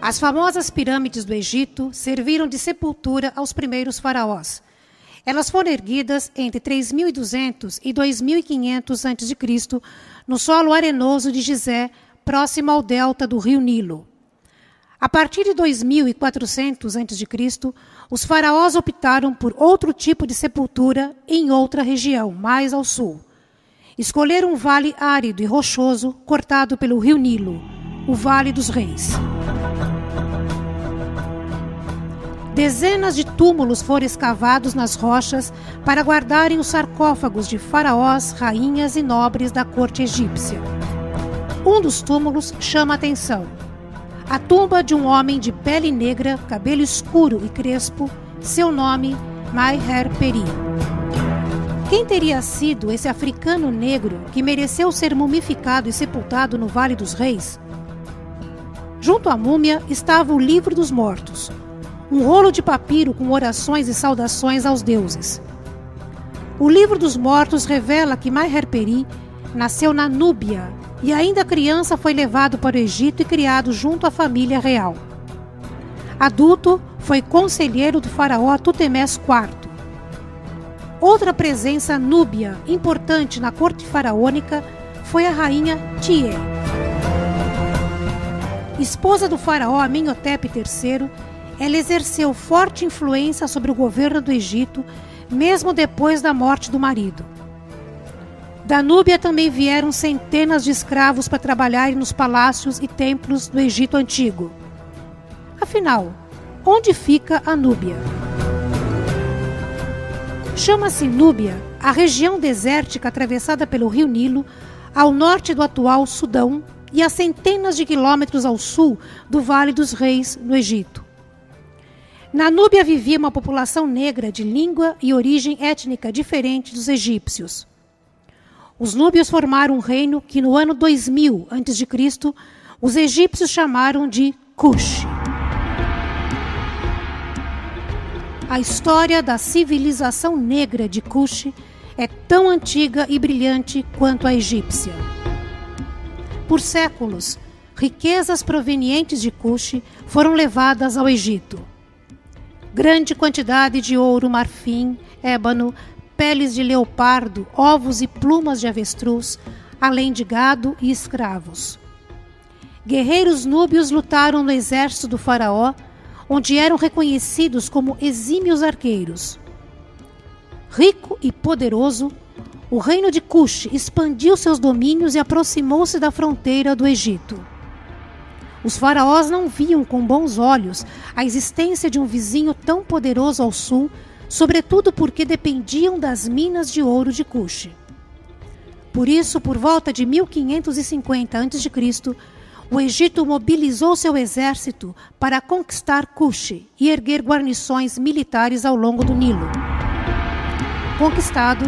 As famosas pirâmides do Egito serviram de sepultura aos primeiros faraós. Elas foram erguidas entre 3.200 e 2.500 a.C., no solo arenoso de Gizé, próximo ao delta do rio Nilo. A partir de 2.400 a.C., os faraós optaram por outro tipo de sepultura em outra região, mais ao sul. Escolheram um vale árido e rochoso cortado pelo rio Nilo, o Vale dos Reis. Dezenas de túmulos foram escavados nas rochas para guardarem os sarcófagos de faraós, rainhas e nobres da corte egípcia. Um dos túmulos chama a atenção. A tumba de um homem de pele negra, cabelo escuro e crespo, seu nome, Maierperi. Quem teria sido esse africano negro que mereceu ser mumificado e sepultado no Vale dos Reis? Junto à múmia estava o Livro dos Mortos, um rolo de papiro com orações e saudações aos deuses. O Livro dos Mortos revela que Maierperi nasceu na Núbia e ainda criança foi levado para o Egito e criado junto à família real. Adulto, foi conselheiro do faraó Tutmés IV. Outra presença núbia importante na corte faraônica foi a rainha Tiye. Esposa do faraó Amenhotep III, ela exerceu forte influência sobre o governo do Egito, mesmo depois da morte do marido. Da Núbia também vieram centenas de escravos para trabalhar nos palácios e templos do Egito Antigo. Afinal, onde fica a Núbia? Chama-se Núbia a região desértica atravessada pelo rio Nilo, ao norte do atual Sudão e a centenas de quilômetros ao sul do Vale dos Reis, no Egito. Na Núbia vivia uma população negra de língua e origem étnica diferente dos egípcios. Os núbios formaram um reino que no ano 2000 a.C. os egípcios chamaram de Kush. A história da civilização negra de Kush é tão antiga e brilhante quanto a egípcia. Por séculos, riquezas provenientes de Kush foram levadas ao Egito. Grande quantidade de ouro, marfim, ébano, peles de leopardo, ovos e plumas de avestruz, além de gado e escravos. Guerreiros núbios lutaram no exército do faraó, onde eram reconhecidos como exímios arqueiros. Rico e poderoso, o reino de Kush expandiu seus domínios e aproximou-se da fronteira do Egito. Os faraós não viam com bons olhos a existência de um vizinho tão poderoso ao sul, sobretudo porque dependiam das minas de ouro de Kush. Por isso, por volta de 1550 a.C., o Egito mobilizou seu exército para conquistar Kush e erguer guarnições militares ao longo do Nilo. Conquistado,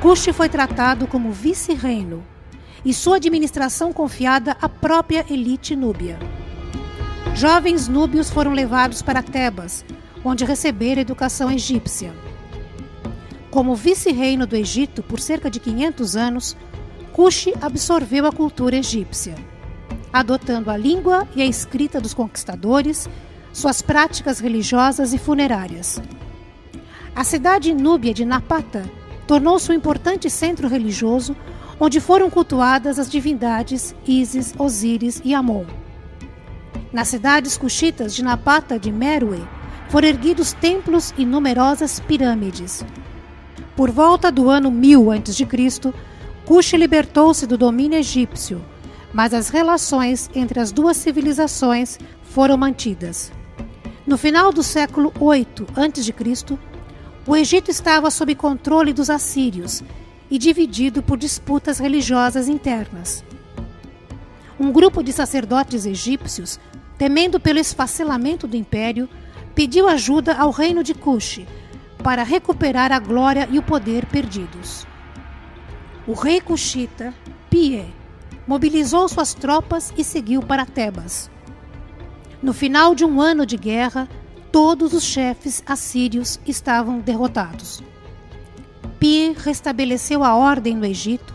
Kush foi tratado como vice-reino e sua administração confiada à própria elite núbia. Jovens núbios foram levados para Tebas, onde receberam educação egípcia. Como vice-reino do Egito por cerca de 500 anos, Kush absorveu a cultura egípcia, adotando a língua e a escrita dos conquistadores, suas práticas religiosas e funerárias. A cidade núbia de Napata tornou-se um importante centro religioso onde foram cultuadas as divindades Ísis, Osíris e Amon. Nas cidades kuxitas de Napata de Meroé, foram erguidos templos e numerosas pirâmides. Por volta do ano 1000 a.C., Kush libertou-se do domínio egípcio, mas as relações entre as duas civilizações foram mantidas. No final do século 8 a.C., o Egito estava sob controle dos assírios, e dividido por disputas religiosas internas. Um grupo de sacerdotes egípcios, temendo pelo esfacelamento do império, pediu ajuda ao reino de Kush para recuperar a glória e o poder perdidos. O rei kushita, Pi, mobilizou suas tropas e seguiu para Tebas. No final de um ano de guerra, todos os chefes assírios estavam derrotados. Pi restabeleceu a ordem no Egito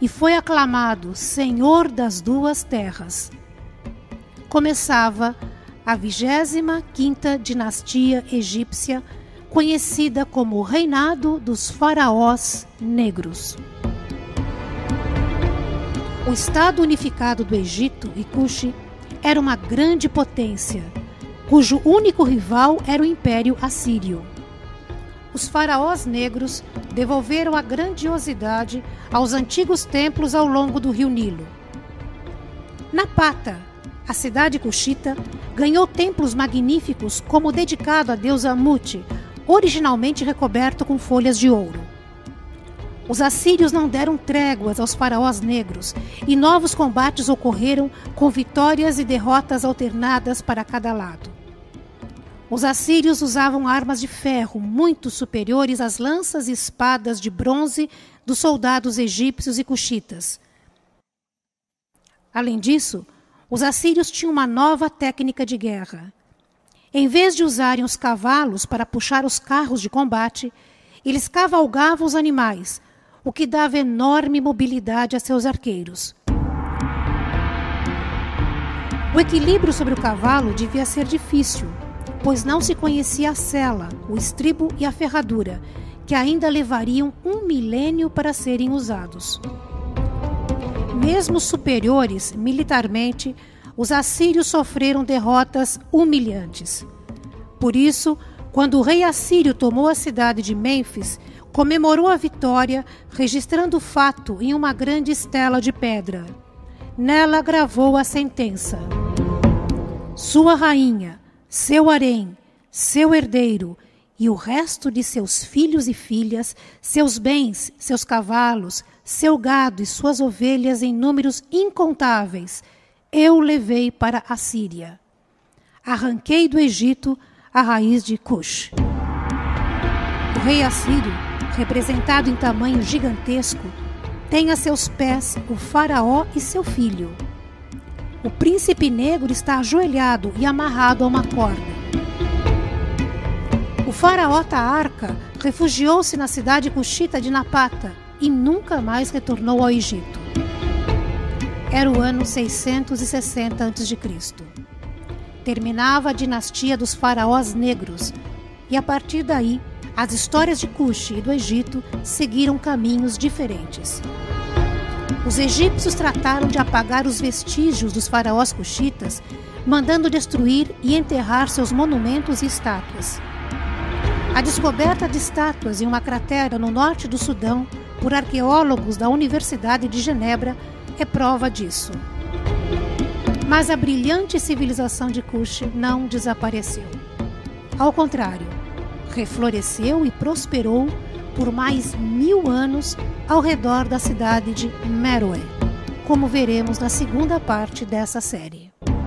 e foi aclamado Senhor das Duas Terras. Começava a 25ª dinastia egípcia, conhecida como o Reinado dos Faraós Negros. O Estado Unificado do Egito e Kush era uma grande potência, cujo único rival era o Império Assírio. Os faraós negros devolveram a grandiosidade aos antigos templos ao longo do rio Nilo. Napata, a cidade kushita, ganhou templos magníficos como o dedicado à deusa Amut, originalmente recoberto com folhas de ouro. Os assírios não deram tréguas aos faraós negros e novos combates ocorreram com vitórias e derrotas alternadas para cada lado. Os assírios usavam armas de ferro muito superiores às lanças e espadas de bronze dos soldados egípcios e cuxitas. Além disso, os assírios tinham uma nova técnica de guerra. Em vez de usarem os cavalos para puxar os carros de combate, eles cavalgavam os animais, o que dava enorme mobilidade a seus arqueiros. O equilíbrio sobre o cavalo devia ser difícil, pois não se conhecia a sela, o estribo e a ferradura, que ainda levariam 1 milênio para serem usados. Mesmo superiores militarmente, os assírios sofreram derrotas humilhantes. Por isso, quando o rei assírio tomou a cidade de Mênfis, comemorou a vitória, registrando o fato em uma grande estela de pedra. Nela gravou a sentença: sua rainha, seu harém, seu herdeiro e o resto de seus filhos e filhas, seus bens, seus cavalos, seu gado e suas ovelhas em números incontáveis, eu levei para a Síria. Arranquei do Egito a raiz de Kush. O rei assírio, representado em tamanho gigantesco, tem a seus pés o faraó e seu filho. O príncipe negro está ajoelhado e amarrado a uma corda. O faraó Ta'arca refugiou-se na cidade kushita de Napata e nunca mais retornou ao Egito. Era o ano 660 a.C. Terminava a dinastia dos faraós negros e, a partir daí, as histórias de Kush e do Egito seguiram caminhos diferentes. Os egípcios trataram de apagar os vestígios dos faraós kuxitas, mandando destruir e enterrar seus monumentos e estátuas. A descoberta de estátuas em uma cratera no norte do Sudão, por arqueólogos da Universidade de Genebra, é prova disso. Mas a brilhante civilização de Kush não desapareceu. Ao contrário, refloresceu e prosperou por mais 1000 anos ao redor da cidade de Meroé, como veremos na segunda parte dessa série.